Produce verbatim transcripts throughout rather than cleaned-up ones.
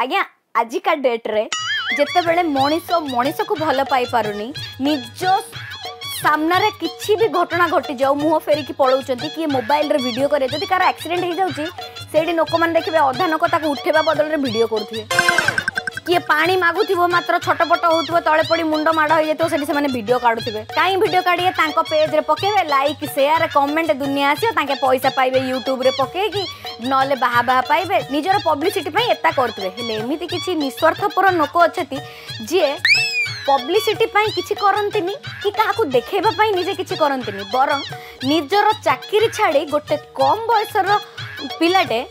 आज्ञा आजिका डेट्रे जितेबले मनीष मनीष को भल पाई पारुनी निज सामना रे किसी भी घटना घटी जाऊ मुह फेरिकी पलाउछंती किए मोबाइल वीडियो करे जदि कार एक्सीडेंट हो जाउची लोक मैंने देखिए अधा लोक उठेवा बदल में वीडियो करुवे किए पानी मागुथिबो मात्र छटपट होउथिबो तळे पड़ी मुंड माड़ हो जातो सेठी से वीडियो काढुथिबे काई वीडियो काढिए तांको पेज रे पकेबे लाइक शेयर कमेंट दुनिया आसी तांके पैसा पाइबे यूट्यूब रे पकेकी नले बाहा बाहा पाइबे निजर पब्लिसिटी पई एता करथबे हेले एमिति किछि निस्वार्थपर लोक अछति जे पब्लिसिटी किसी करती कि क्या देखा निजे किसी करती बर निजर चाकरी छाड़ी गोटे कम बयसर पिलाटे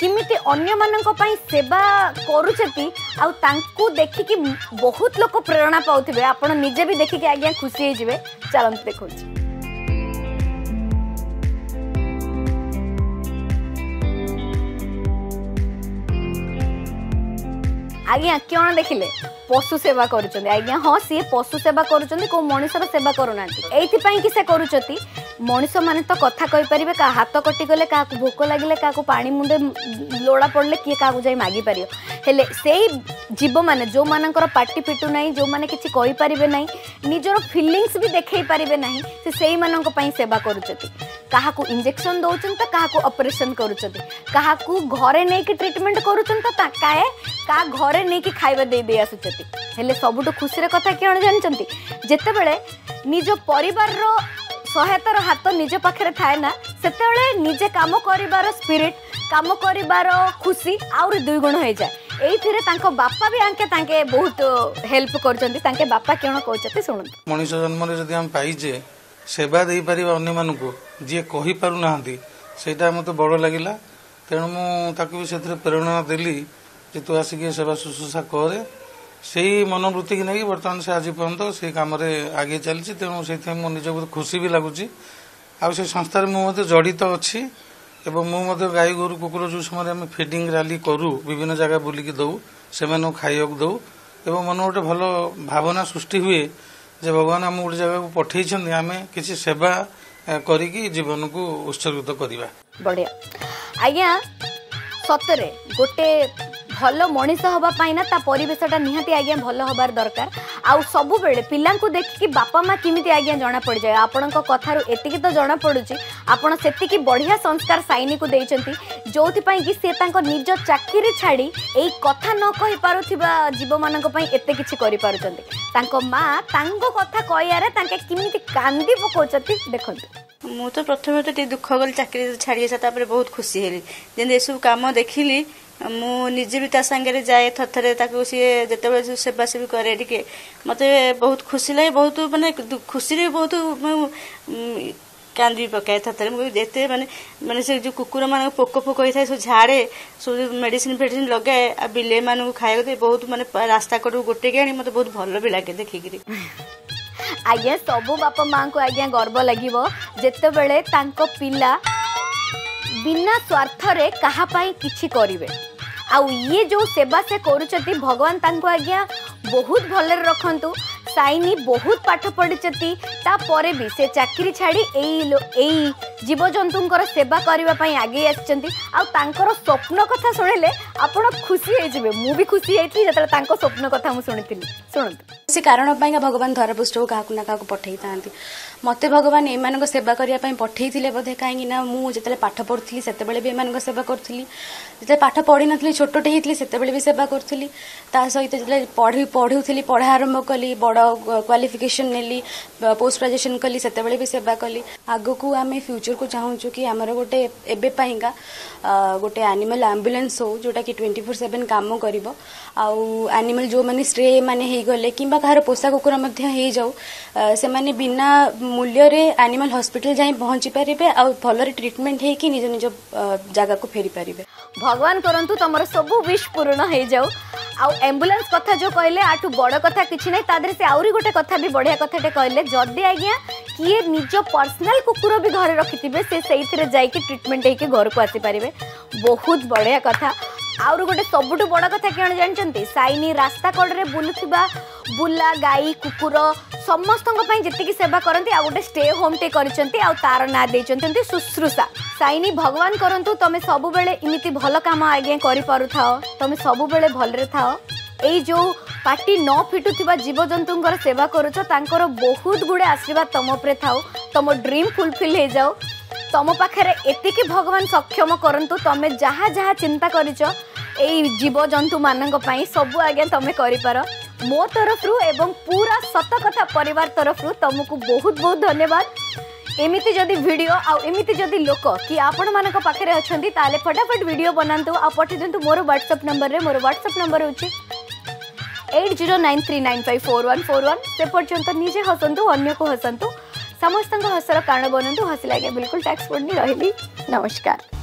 किमिति अन्य माननक पई सेवा करूछति आ तांकू देखिकी बहुत लोग प्रेरणा पाउथिबे आपण निजे भी देखिकी आज्ञा खुशी हो जिवे चलंत देखौछि आज्ञा क्यों देखिले पशु सेवा करुचंदी आज्ञा हाँ सी पशु सेवा करुचंदी को मनुष्यर सेवा करूना कि से करुचती मनुष्य माने तो कथा कहि परिबे का हाथ कटिगले का भोक लगिले का पानी मुंडे लोड़ा पड़ले किए क्या जाई मागी पारियो हेले सेई जीव माने जो मानकर पार्टी पिटू नहीं जो माने किछि कहि परिबे नहीं निजर फिलिंग्स भी देखई परिबे नहीं से सेई माननक पई सेवा करुचती काहाकू इंजेक्शन दउचन त काहाकू ऑपरेशन करुचती काहाकू घरे नै कि ट्रीटमेंट करुचन त काए का घरे नै कि खाइबा दे दे आसुचती हेले सबुटो खुशीर कथा केण जानचंती जेते बेले निज परिवार रो सहायतार हाथ निज पाखे थाए ना सेतेबेले निजे काम करिबार स्पिरिट काम करिबार खुशी आउर दुईगुण हो जाए एथिरे तांको बापा भी आंके तांके बहुत हेल्प करचंती तांके बापा केण कहचते सुनंत मनुष्य जन्म रे जदी हम पाई जे सेवा देई परिबा अन्य मानकू जे कहि पारु नाहंती सेटा मते बड़ लागिला तेणु मु ताकू भी सेथिरे प्रेरणा देली जे तू आसी के सेवा सुसुसा करे सेही मनोवृत्ति की नहीं बर्तमान से आज पर्यटन से कम आगे चलती तेणु से मो निज बहुत खुशी भी लगुच संस्थार मुझे जड़ित अच्छी और मुझे गाई गोरु कुकुर जो समय आम फिडिंग रैली करूँ विभिन्न जगह बुलिकी दौ से खाइक दौ और मन गोटे भल भावना सृष्टि हुए जे भगवान आम गोटे जगह को पठे आम किसी सेवा करी जीवन को उत्सर्गित करवा बढ़िया आज्ञा सतरे गोटे भल मनीष हाँपाई ना परेशटा निहाती आज्ञा भल हबार दरकार आउ सबु बेले पिलां को देखिकी बापा माँ किमिति आज्ञा जना पड़ जाए आपण कथार एतिकी तो जना पड़ुची आपण सेतिकी बढ़िया संस्कार साइनी को देइचंती जोथिपाई कि से तांको निज चाकरी छाड़ी एई कथा न कहि पारुथिबा जीव मानक पई एते किछि करि पारुचंती तांको माँ तांको कथा कहियारे तांके किमिति कांदी पकोचती देखंती मु तो प्रथम तो टे दुख गली चाकरी छाड़ी तापर बहुत खुशी हेली जेने सब काम देखिली मु निजे भी तांगे जाए थरे सी जो सेवा सेवी करे टे मत बहुत खुशी लगे बहुत मानने खुशी बहुत कांदी पकाए थरे मुझे माने माने से जो कुकुर मान पोक फोक होता है झाड़े सब मेडिसिन फेडिसीन लगाए आ बिले मान खाया बहुत मानते रास्ता कड़ गोटे आनी मत बहुत भल भी लगे देखिकी आज्ञा सबू बापा माँ को आज्ञा गर्व लगे जितेबले पिला बिना स्वार्थ रे कहा पाई किछि करिवे आउ ये जो सेवा से करुचती भगवान तांको आज्ञा बहुत भले रखंतु साइनी बहुत पाठ पढ़िचती तापरे भी से चाकरी छाड़ी एई एई जीवजंतुंकर सेवा करिवा पाई आगे आछंती आउ तांकर स्वप्न कथा सुनेले आपण खुशी हे जिवे मु भी खुशी हेतली जतरा तांको स्वप्न कथा मु सुनितिली सुनंतु से कारण पाई भगवान धरपृष्ठ को काकु ना काकु पठेई तांती मते भगवान ए मानको सेवा करिया पाई पठेईथिले बधे काहेकि ना मु जतले पाठ पढुथिली सेतेबेले भी ए मानको सेवा करथिली जतले पाठ पढि नथली छोटटे हेतली सेतेबेले भी सेवा करथिली ता सहित जतले पढि पढुथिली पढा आरंभ कली बड क्वालिफिकेशन नेली पोस्ट ग्रेजुएशन कली सेतेबेले भी सेवा कली आगो को आमे फ्यूचर को चाहूचु कि आमर गोटे एबे पाइंगा गोटे एनिमल एम्बुलेंस हो जोटा कि ट्वेंटी फोर सेवेन काम करिबो आउ एनिमल जो माने स्ट्रे माने हे गले किबा कहार पोषा कुकुर मध्ये हे जाऊ से माने बिना मूल्य रे एनिमल हॉस्पिटल जाई पहुंची परिबे आउ भलरे ट्रीटमेंट हे कि निज निज जागा को फेरी परिबे भगवान करंतु तमर सबु विश पूर्ण हे जाऊ आउ एम्बुलेंस कथा जो कहले आटू बड़ कथा किछि नै तादर से आउरी गोटे कथा भी बढ़िया कथाटे कहले जदी आज्ञा किए निज पर्सनल कुकुर भी घरे रखिथिबे से सेइथिरे जाई कि ट्रीटमेंट हे कि घर को आसी परिबे बहुत बढ़िया कथा आउर गोटे सबुठू बड़ कथा केण जानचंती साइनी रास्ता कड़े बुलुथिबा बुला गाई कुकुर समस्तक पई जेतिकी सेवा करंती आ गोटे स्टे होम टे करचंती आ तार ना देचंती शुश्रूषा। साइनी भगवान करंतु तमे सबु बेले इमिति भल काम आगे करि पारु थाओ, तमे सबु बेले भलरे थाओ। एई जो पार्टी न फिटुथिबा जीवजंतुंकर सेवा करूछ, तांकर बहुत गुडे आशीर्वाद तम उपरे थाओ। तम ड्रीम फुलफिल हे जाओ। तम पाखरे एतिके भगवान सक्षम करंतु तमे जहा जहा चिंता करिछ एई जीवजंतु माननक पई सबु आगे तमे करि पारो। मो तरफ रु एवं पूरा सत कथा परिवार तरफ रु तुमको बहुत बहुत धन्यवाद। एमिति जदि वीडियो आउ एमिति जदि लोक कि आपण मानक पाखरे अछंती ताले फटाफट वीडियो बनांतु आ पठि दिंतु। मोर व्हाट्सएप नंबर रे मोर व्हाट्सएप नंबर होची eight zero nine three nine five four one four one. से पर्यंत निजे हसंतु अन्य को हसंतु, समस्तक हसर कारण बनंतु। हसी लागे बिल्कुल टैक्स पडनी रहिली। नमस्कार।